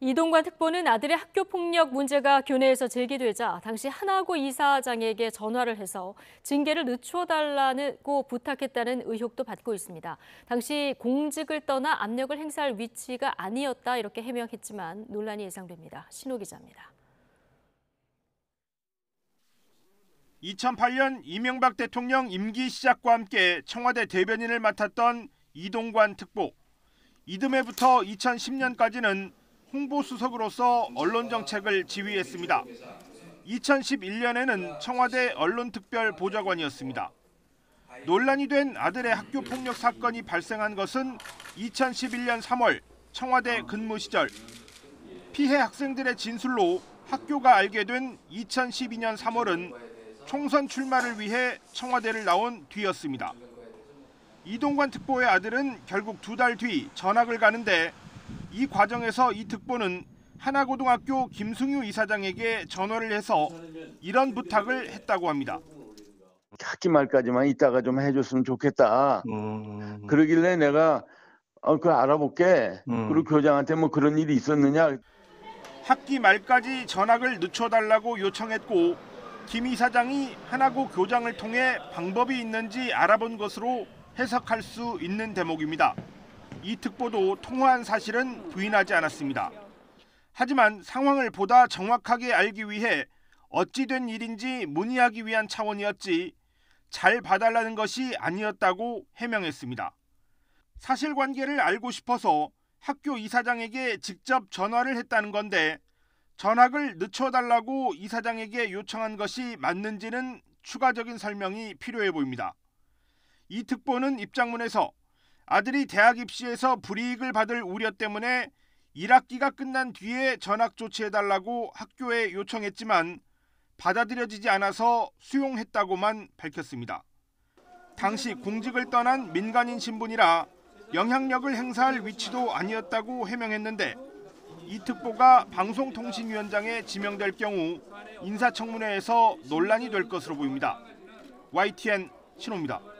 이동관 특보는 아들의 학교폭력 문제가 교내에서 제기되자 당시 하나고 이사장에게 전화를 해서 징계를 늦춰달라고 부탁했다는 의혹도 받고 있습니다. 당시 공직을 떠나 압력을 행사할 위치가 아니었다 이렇게 해명했지만 논란이 예상됩니다. 신호 기자입니다. 2008년 이명박 대통령 임기 시작과 함께 청와대 대변인을 맡았던 이동관 특보. 이듬해부터 2010년까지는 홍보수석으로서 언론정책을 지휘했습니다. 2011년에는 청와대 언론특별보좌관이었습니다. 논란이 된 아들의 학교폭력 사건이 발생한 것은 2011년 3월 청와대 근무 시절. 피해 학생들의 진술로 학교가 알게 된 2012년 3월은 총선 출마를 위해 청와대를 나온 뒤였습니다. 이동관 특보의 아들은 결국 2달 뒤 전학을 가는데 이 과정에서 이 특보는 하나고등학교 김승유 이사장에게 전화를 해서 이런 부탁을 했다고 합니다. 학기 말까지만 이따가 좀 해줬으면 좋겠다. 그러길래 내가 그걸 알아볼게. 그리고 교장한테 뭐 그런 일이 있었느냐. 학기 말까지 전학을 늦춰달라고 요청했고 김 이사장이 하나고 교장을 통해 방법이 있는지 알아본 것으로 해석할 수 있는 대목입니다. 이 특보도 통화한 사실은 부인하지 않았습니다. 하지만 상황을 보다 정확하게 알기 위해 어찌 된 일인지 문의하기 위한 차원이었지 잘 봐달라는 것이 아니었다고 해명했습니다. 사실관계를 알고 싶어서 학교 이사장에게 직접 전화를 했다는 건데 전학을 늦춰달라고 이사장에게 요청한 것이 맞는지는 추가적인 설명이 필요해 보입니다. 이 특보는 입장문에서 아들이 대학 입시에서 불이익을 받을 우려 때문에 1학기가 끝난 뒤에 전학 조치해달라고 학교에 요청했지만 받아들여지지 않아서 수용했다고만 밝혔습니다. 당시 공직을 떠난 민간인 신분이라 영향력을 행사할 위치도 아니었다고 해명했는데 이 특보가 방송통신위원장에 지명될 경우 인사청문회에서 논란이 될 것으로 보입니다. YTN 신호입니다.